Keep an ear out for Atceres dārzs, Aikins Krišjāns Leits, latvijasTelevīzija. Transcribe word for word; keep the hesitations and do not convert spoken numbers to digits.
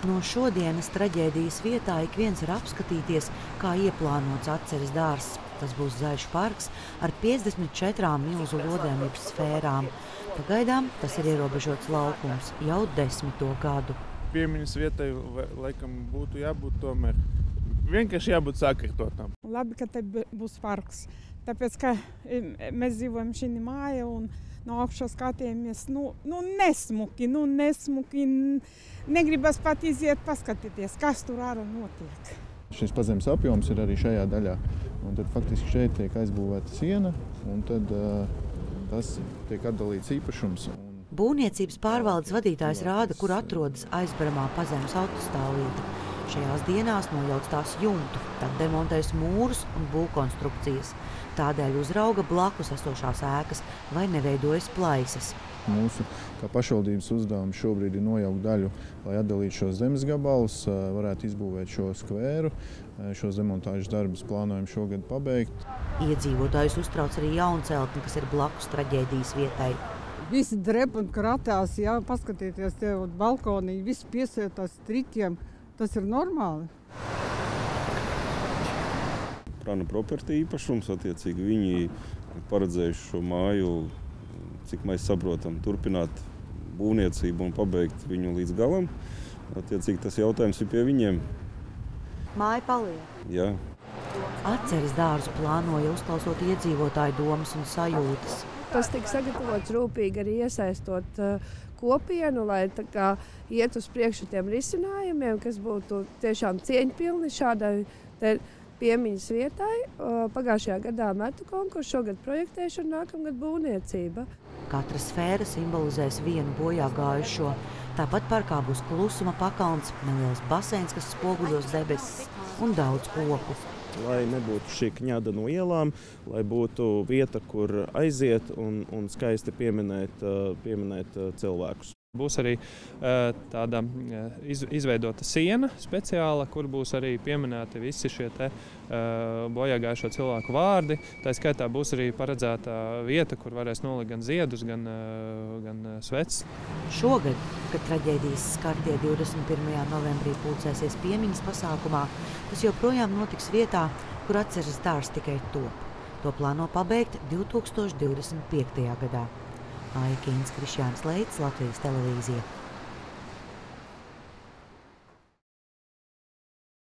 No šodienas traģēdijas vietā ik viens var apskatīties, kā ieplānots Atceres dārzs. Tas būs zaļš parks ar piecdesmit četrām milzu lodēm jeb sfērām. Pagaidām tas ir ierobežots laukums jau desmito gadu. Piemiņas vietai laikam būtu jābūt tomēr. Vienkārši jābūt sakārtotam. Labi, ka te būs parks. Tāpēc, ka mēs dzīvojam šī māja un no augšā skatījāmies, nu, nu nesmuki, nu nesmuki. Negribas pat iziet paskatīties, kas tur ārā notiek. Šis pazemes apjoms ir arī šajā daļā. Un tad faktiski šeit tiek aizbūvēta siena un tad uh, tas tiek atdalīts īpašums. Būvniecības pārvaldes vadītājs rāda, kur atrodas aizbaramā pazemes autostāvvieta. Šajās dienās nojauc tās jumtu, tad demontēs mūrus un būvkonstrukcijas. Tādēļ uzrauga blakus esošās ēkas vai neveidojas plaisas. Mūsu kā pašvaldības uzdevums šobrīd ir nojaukt daļu, lai atdalītu šos zemes gabalus, varētu izbūvēt šo skvēru. Šos demontāžas darbus plānojam šogad pabeigt. Iedzīvotājus uztrauc arī jaunceltni, kas ir blakus traģēdijas vietai. Visi drep un kratās, jā, paskatīties te uz balkonī, visi piesietās striķiem. Tas ir normāli. Prana property īpašums, attiecīgi viņi paredzējuši šo māju, cik mēs saprotam, turpināt būvniecību un pabeigt viņu līdz galam. Attiecīgi tas jautājums ir pie viņiem. Māja paliek. Jā. Atceres dārzu plānoja uzklausot iedzīvotāju domas un sajūtas. Tas tika sagatavots rūpīgi arī iesaistot kopienu, lai tā kā iet uz priekšu tiem risinājumiem, kas būtu tiešām cieņpilni šādai piemiņas vietai. Pagājušajā gadā metu konkursu, šogad projektēšana, nākamgad būvniecība. Katra sfēra simbolizēs vienu bojā gājušo. Tāpat parkā būs klusuma pakalns, neliels baseins, kas spoguļos debesis un daudz koku. Lai nebūtu šī kņada no ielām, lai būtu vieta, kur aiziet un, un skaisti pieminēt, pieminēt cilvēkus. Būs arī tāda izveidota siena speciāla, kur būs arī pieminēti visi šie te bojāgājušo cilvēku vārdi. Tā skaitā būs arī paredzēta vieta, kur varēs nolikt gan ziedus, gan, gan sveces. Šogad, kad traģēdijas skartie divdesmit pirmajā novembrī pulcēsies piemiņas pasākumā, tas joprojām notiks vietā, kur Atceres dārzs tikai top. To plāno pabeigt divtūkstoš divdesmit piektajā gadā. Aikins Krišjāns Leits, Latvijas televīzija.